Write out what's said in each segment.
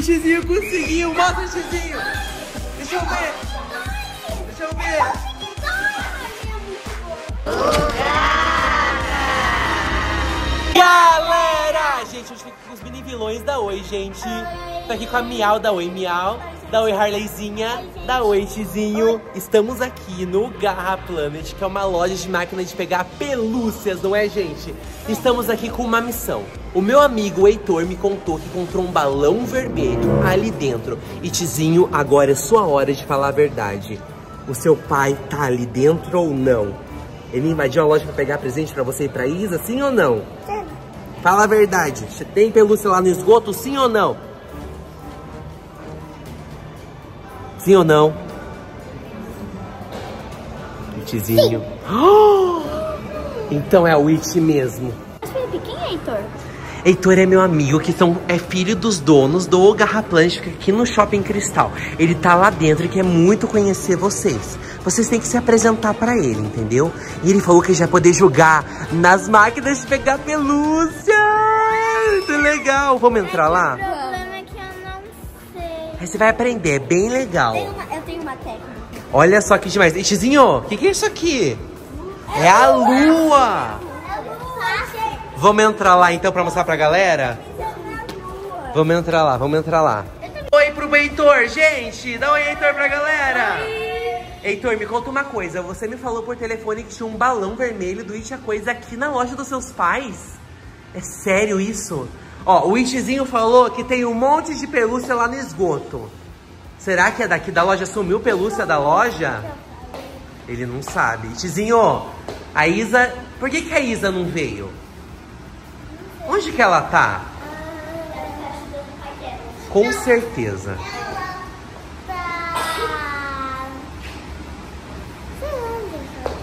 O Xizinho conseguiu. Mostra o Xizinho. Deixa eu ver. Deixa eu ver. Galera, gente, a gente tem que ir com os mini vilões da Oi, gente. Tô aqui com a Miau da Oi, Miau. Da Oi, Harleyzinha. Da Oi, Xizinho. Estamos aqui no Garra Planet, que é uma loja de máquina de pegar pelúcias, não é, gente? Estamos aqui com uma missão. O meu amigo, o Heitor, me contou que encontrou um balão vermelho ali dentro. E, Tizinho, agora é sua hora de falar a verdade. O seu pai tá ali dentro ou não? Ele invadiu a loja pra pegar presente pra você e pra Isa, sim ou não? Sim. Fala a verdade. Tem pelúcia lá no esgoto, sim ou não? Sim ou não? Witchzinho. Oh! Então é a Witch mesmo. Mas Felipe, quem é Heitor? Heitor é meu amigo, que é filho dos donos do Garra Plântico aqui no Shopping Cristal. Ele tá lá dentro e quer muito conhecer vocês. Vocês têm que se apresentar pra ele, entendeu? E ele falou que já vai poder jogar nas máquinas de pegar pelúcia. Que legal. Vamos entrar lá? Aí você vai aprender, é bem legal. Eu tenho uma técnica. Olha só que demais. Xizinho, o que é isso aqui? É a lua! Vamos entrar lá então pra mostrar pra galera? Vamos entrar lá, vamos entrar lá. Oi pro Heitor, gente! Dá um oi, Heitor, pra galera! Oi. Heitor, me conta uma coisa. Você me falou por telefone que tinha um balão vermelho do It a Coisa aqui na loja dos seus pais? É sério isso? Ó, o Witchzinho falou que tem um monte de pelúcia lá no esgoto. Será que é daqui da loja? Sumiu pelúcia da loja? Ele não sabe. Witchzinho, a Isa... Por que a Isa não veio? Onde que ela tá? Com certeza.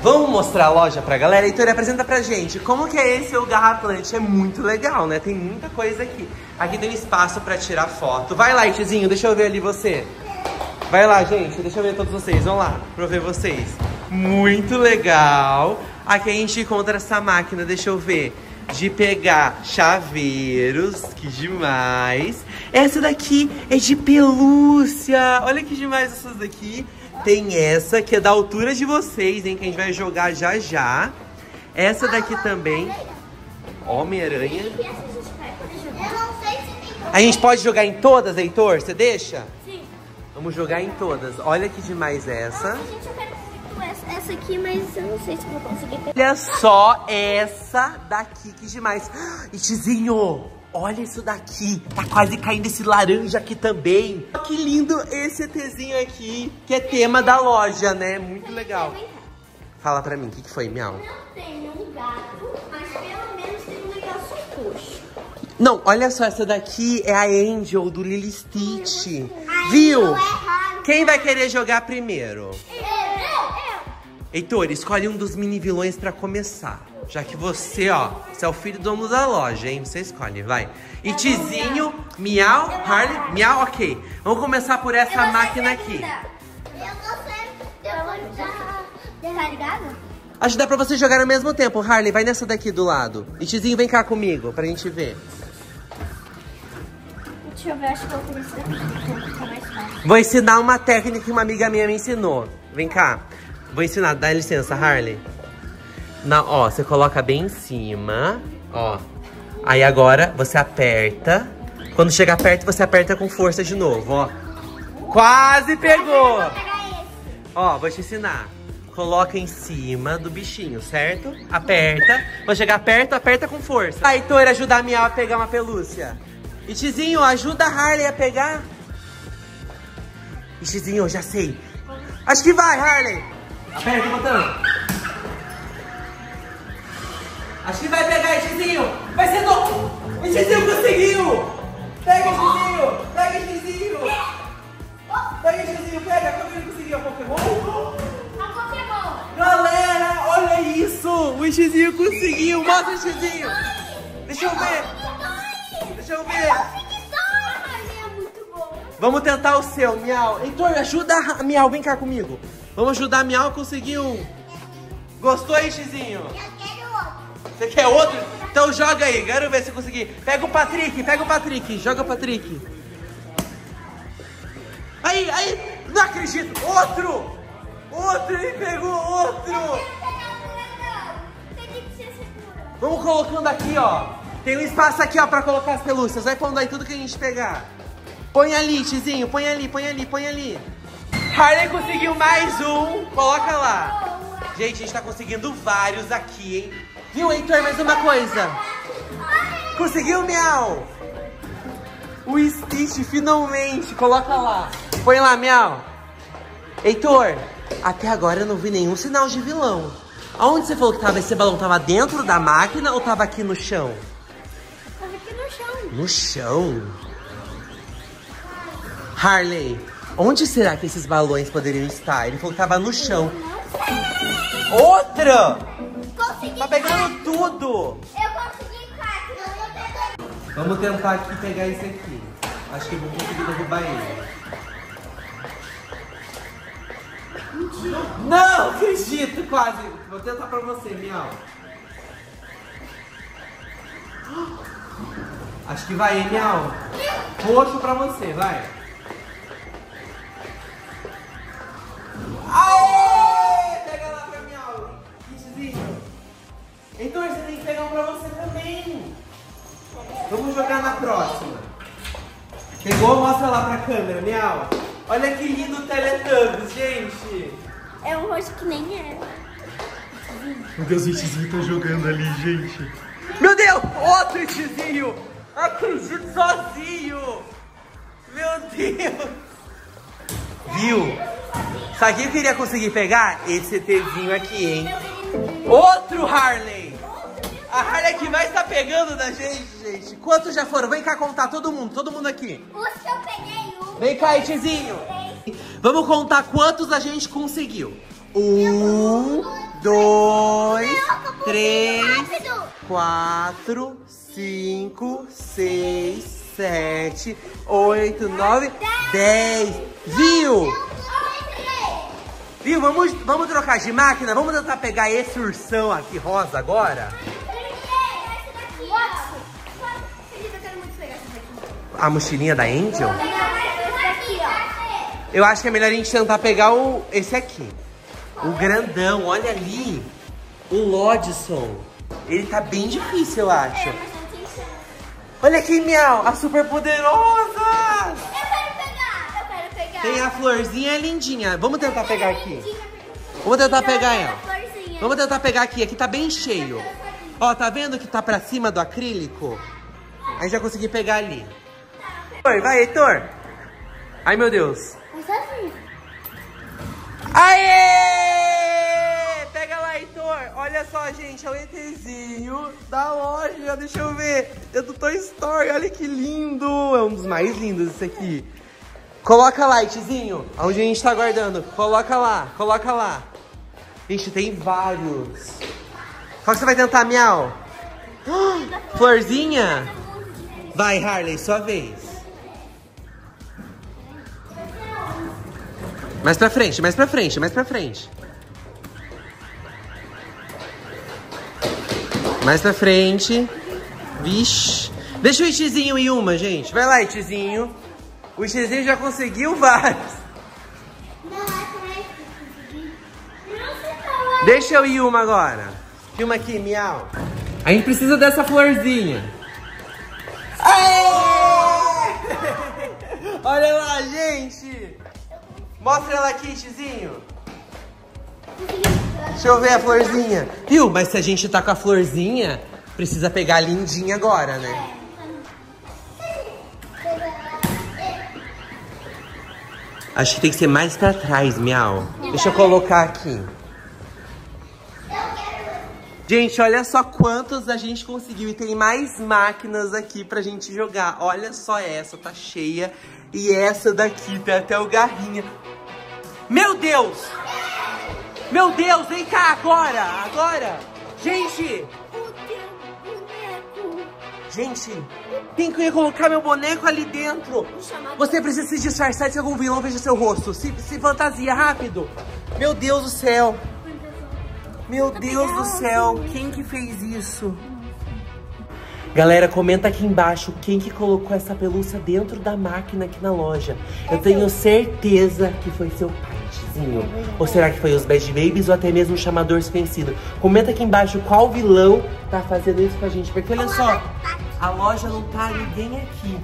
Vamos mostrar a loja pra galera? Heitor, apresenta pra gente como que é esse o Garra Plântico. É muito legal, né? Tem muita coisa aqui. Aqui tem espaço pra tirar foto. Vai lá, Itizinho, deixa eu ver ali você. Vai lá, gente, deixa eu ver todos vocês. Vamos lá, pra eu ver vocês. Muito legal. Aqui a gente encontra essa máquina, deixa eu ver. De pegar chaveiros, que demais. Essa daqui é de pelúcia. Olha que demais essas daqui. Tem essa, que é da altura de vocês, hein? Que a gente vai jogar já já. Essa daqui também. Homem-Aranha. A gente pode jogar em todas, Heitor? Você deixa? Sim. Vamos jogar em todas. Olha que demais essa. Gente, eu quero muito essa aqui, mas eu não sei se vou conseguir pegar. Olha só essa daqui, que demais. Itizinho! Olha isso daqui, tá quase caindo esse laranja aqui também. Que lindo esse ETzinho aqui, que é tema da loja, né? Muito legal. Fala pra mim, o que foi, Miau? Não tenho um gato, mas pelo menos tem um negócio roxo. Não, olha só, essa daqui é a Angel do Lily Stitch. Viu? Quem vai querer jogar primeiro? Eu! Heitor, escolhe um dos mini vilões pra começar. Já que você, ó, você é o filho do dono da loja, hein? Você escolhe, vai. Itizinho, Miau, Harley, Miau, ok. Vamos começar por essa máquina aqui. Eu vou ajudar. Ajudar pra vocês jogarem ao mesmo tempo, Harley. Vai nessa daqui do lado. Itizinho, vem cá comigo, pra gente ver. Deixa eu ver, acho que eu vou começar aqui. Vou ensinar uma técnica que uma amiga minha me ensinou. Vem cá. Vou ensinar, dá licença, Harley. Na, ó, você coloca bem em cima, ó. Aí agora você aperta. Quando chegar perto, você aperta com força de novo, ó. Quase pegou! Ó, vou te ensinar. Coloca em cima do bichinho, certo? Aperta. Quando chegar perto, aperta com força. Vai, Heitor, ajuda a Miau a pegar uma pelúcia. Itizinho, ajuda a Harley a pegar. Itizinho, já sei. Acho que vai, Harley. Aperta o botão. Acho que vai pegar, Itizinho. Vai ser novo. Itizinho conseguiu. Pega, Itizinho. Pega, Itizinho. Pega, Itizinho. Pega. Como ele conseguiu a Pokémon? A Pokémon. Galera, olha isso. O Itizinho conseguiu. Mostra o Itizinho. Deixa eu ver. Deixa eu ver. É muito bom. Vamos tentar o seu, Miau. Heitor, ajuda a Miau. Vem cá comigo. Vamos ajudar a Miau a conseguir um. Gostou, Itizinho? Você quer outro? Então joga aí, quero ver se eu conseguir. Pega o Patrick, joga o Patrick. Aí, aí! Não acredito! Outro! Outro! Ele pegou outro! Vamos colocando aqui, ó. Tem um espaço aqui, ó, pra colocar as pelúcias. Vai pondo aí tudo que a gente pegar. Põe ali, Tizinho. Põe ali, põe ali, põe ali. Harley conseguiu mais um. Coloca lá. Gente, a gente tá conseguindo vários aqui, hein? Viu, Heitor? Mais uma coisa. Conseguiu, Miau? O Stitch, finalmente. Coloca lá. Põe lá, Miau. Heitor, até agora eu não vi nenhum sinal de vilão. Aonde você falou que tava esse balão? Tava dentro da máquina ou tava aqui no chão? Tava aqui no chão. No chão? Harley, onde será que esses balões poderiam estar? Ele falou que tava no chão. Outra! Consegui! Tá pegando tudo! Eu consegui 4. Vamos tentar aqui pegar esse aqui. Acho que eu vou conseguir derrubar ele. Não acredito, quase. Vou tentar pra você, Miau. Acho que vai, hein, Miau? Roxo pra você, vai. Aê! Pega lá pra Miau. Kitzinho. Então você tem que pegar um pra você também. Vamos jogar na próxima. Pegou? Mostra lá pra câmera, Miau. Olha que lindo o Teletubbies, gente. É um rosto que nem é. Meu Deus, o Tizinho tá jogando ali, gente. Meu Deus, outro Tizinho. Acredito, sozinho. Meu Deus. Viu? Sabe quem eu queria conseguir pegar? Esse ETzinho aqui, hein? Outro Harley. A Harley que mais tá pegando da gente, gente. Quantos já foram? Vem cá contar todo mundo aqui. Os que eu peguei. Vem cá, Itizinho. Vamos contar quantos a gente conseguiu. 1, 2, 3, 4, 5, 6, 7, 8, 9, 10. Viu? Viu? Vamos trocar de máquina? Vamos tentar pegar esse ursão aqui rosa agora? A mochilinha da Angel? Eu acho que é melhor a gente tentar pegar esse aqui. O grandão, olha ali. O Lodson. Ele tá bem difícil, eu acho. É, mas não tem chance. Olha aqui, Miau, a super poderosa. Eu quero pegar. Tem a florzinha lindinha. Vamos tentar pegar aqui. Vamos tentar pegar ela. Vamos tentar pegar aqui. Aqui tá bem cheio. Ó, tá vendo que tá pra cima do acrílico? A gente vai conseguir pegar ali. Vai, Heitor. Ai, meu Deus. Aê! Pega lá, Heitor. Olha só, gente, é o ETzinho da loja. Deixa eu ver. É do Toy Story. Olha que lindo. É um dos mais lindos esse aqui. Coloca lá, ETzinho. Onde a gente tá guardando. Coloca lá, coloca lá. Gente, tem vários. Qual que você vai tentar, Miau? Florzinha? Vai, Harley, sua vez. Mais pra frente, mais pra frente, mais pra frente. Mais pra frente. Vixe. Deixa o Itizinho em uma, gente. Vai lá, Itizinho. O Itizinho já conseguiu vários. Deixa eu ir uma agora. Filma aqui, Miau. A gente precisa dessa florzinha. Aê! Olha lá, gente. Mostra ela aqui, Tizinho. Deixa eu ver a florzinha. Viu? Mas se a gente tá com a florzinha, precisa pegar a lindinha agora, né? Acho que tem que ser mais pra trás, Miau. Deixa eu colocar aqui. Gente, olha só quantos a gente conseguiu. E tem mais máquinas aqui pra gente jogar. Olha só essa, tá cheia. E essa daqui, tem até o Garrinha. Meu Deus! Meu Deus, vem cá agora! Agora! Gente! Gente, tem que colocar meu boneco ali dentro. Você precisa se disfarçar se algum vilão veja seu rosto. Se fantasia, rápido! Meu Deus do céu! Meu Deus do céu, quem que fez isso? Galera, comenta aqui embaixo quem que colocou essa pelúcia dentro da máquina aqui na loja. Eu tenho certeza que foi seu partezinho. Ou será que foi os Bad Babies ou até mesmo o Chamador Vencido? Comenta aqui embaixo qual vilão tá fazendo isso com a gente. Porque olha só, a loja não tá ninguém aqui.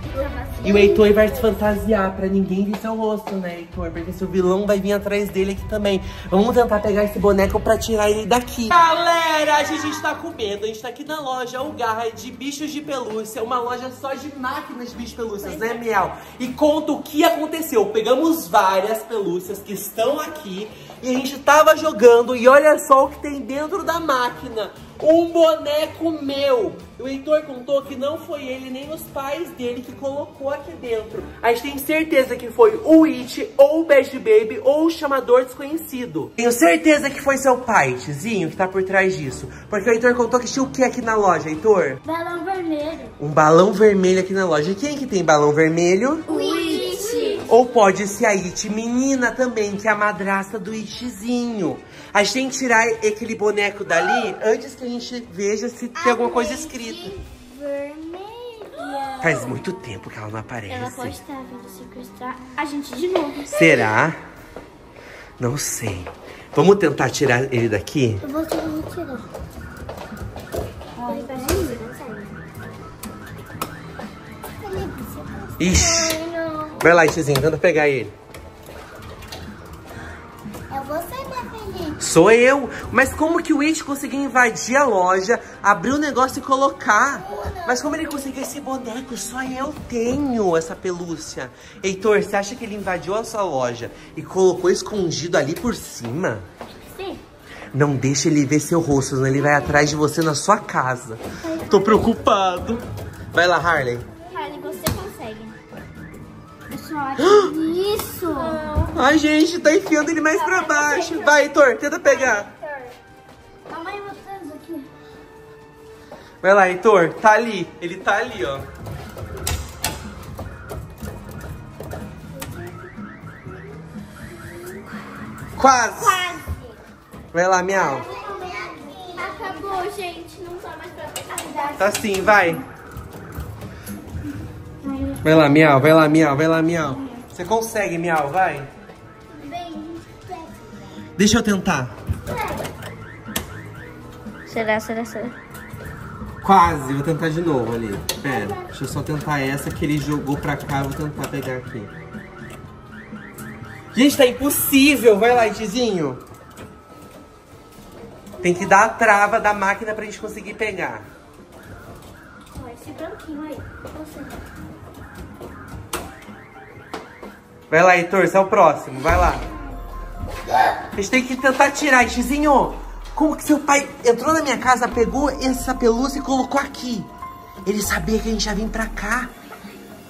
E o Heitor vai se fantasiar pra ninguém ver seu rosto, né, Heitor? Porque seu vilão vai vir atrás dele aqui também. Vamos tentar pegar esse boneco pra tirar ele daqui. Galera, a gente tá com medo. A gente tá aqui na loja, o Garra de bichos de pelúcia. Uma loja só de máquinas de bichos de pelúcias, né, Miel? E conta o que aconteceu. Pegamos várias pelúcias que estão aqui. E a gente tava jogando. E olha só o que tem dentro da máquina. Um boneco meu. O Heitor contou que não foi ele nem os pais dele que colocou aqui dentro. A gente tem certeza que foi o It, ou o Bad Baby, ou o Chamador Desconhecido. Tenho certeza que foi seu pai, Tizinho, que tá por trás disso. Porque o Heitor contou que tinha o que aqui na loja, Heitor? Balão vermelho. Um balão vermelho aqui na loja. E quem que tem balão vermelho? O It. Ou pode ser a It menina também, que é a madrasta do Itzinho. A gente tem que tirar aquele boneco dali antes que a gente veja se tem alguma coisa escrita. Vermelha. Faz muito tempo que ela não aparece. Ela pode estar vindo sequestrar a gente de novo. Será? Não sei. Vamos tentar tirar ele daqui? Eu vou tirar. Ixi. Vai lá, Itzinho, tenta pegar ele. Sou eu. Mas como que o It conseguiu invadir a loja, abrir o negócio e colocar? Mas como ele conseguiu esse boneco? Só eu tenho essa pelúcia. Heitor, você acha que ele invadiu a sua loja e colocou escondido ali por cima? Sim. Não deixa ele ver seu rosto, senão ele vai atrás de você na sua casa. Tô preocupado. Vai lá, Harley. Harley, você consegue. Isso! Ai, gente, tá enfiando ele mais pra baixo. Vai, Heitor, tenta pegar. Mamãe, vocês aqui. Vai lá, Heitor, tá ali. Ele tá ali, ó. Quase! Quase! Vai lá, Miau. Acabou, gente. Não dá mais pra pegar. Tá sim, vai. Vai lá, Miau, vai lá, Miau, vai lá, Miau. Você consegue, Miau, vai. Deixa eu tentar. Será? Quase, vou tentar de novo ali. Pera, deixa eu só tentar essa que ele jogou pra cá, vou tentar pegar aqui. Gente, tá impossível. Vai lá, Itzinho. Tem que dar a trava da máquina pra gente conseguir pegar. Esse branquinho aí, você... Vai lá, Heitor, você é o próximo, vai lá. A gente tem que tentar tirar, Itzinho. Como que seu pai entrou na minha casa, pegou essa pelúcia e colocou aqui? Ele sabia que a gente ia vir pra cá.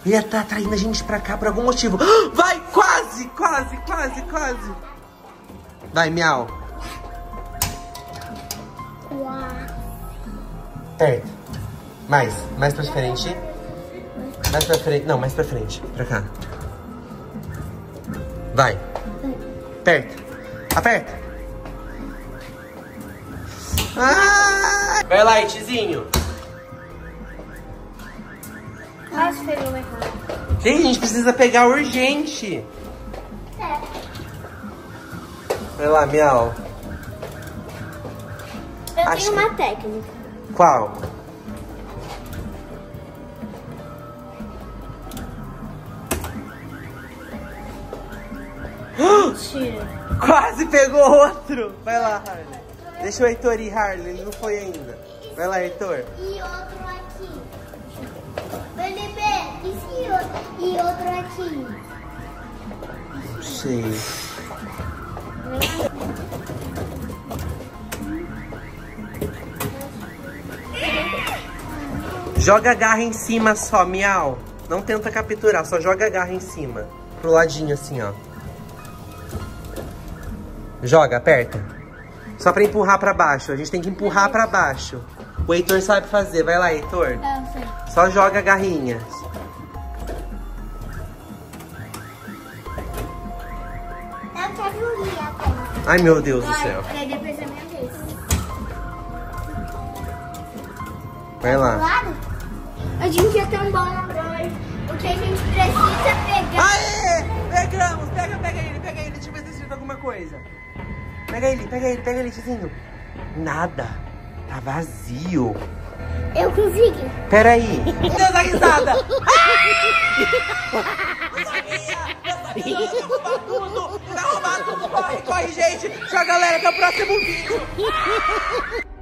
Ele ia tá atraindo a gente pra cá por algum motivo. Vai, quase, quase, quase, quase. Vai, Miau. Perto. Mais pra frente. Mais pra frente, não, mais pra frente, pra cá. Vai. Aperta. Aperta. Ah! Vai lá, Itzinho. Quase pegou o errado. Gente, a gente precisa pegar urgente. É. Vai lá, Miau. Eu tenho uma técnica. Qual? Mentira. Quase pegou outro. Vai lá, Harley. Deixa o Heitor ir, Harley. Ele não foi ainda. Vai lá, Heitor. E outro aqui. Bebê, esse outro. E outro aqui. Sim. Joga a garra em cima só, Miau. Não tenta capturar, só joga a garra em cima. Pro ladinho assim, ó. Joga, aperta. Só pra empurrar pra baixo. A gente tem que empurrar pra baixo. O Heitor sabe fazer. Vai lá, Heitor. Só joga a garrinha. Ai, meu Deus do céu. Vai lá. A gente já tem um bolo. O que a gente precisa pegar. Aê! Pegamos! Pega ele, deixa eu ver se escreve alguma coisa. Pega ele, Tizinho. Nada. Tá vazio. Eu consegui. Peraí. Deus da risada. Eu sabia. Eu vou roubar tudo. Corre, gente. Tchau, galera. Até o próximo vídeo.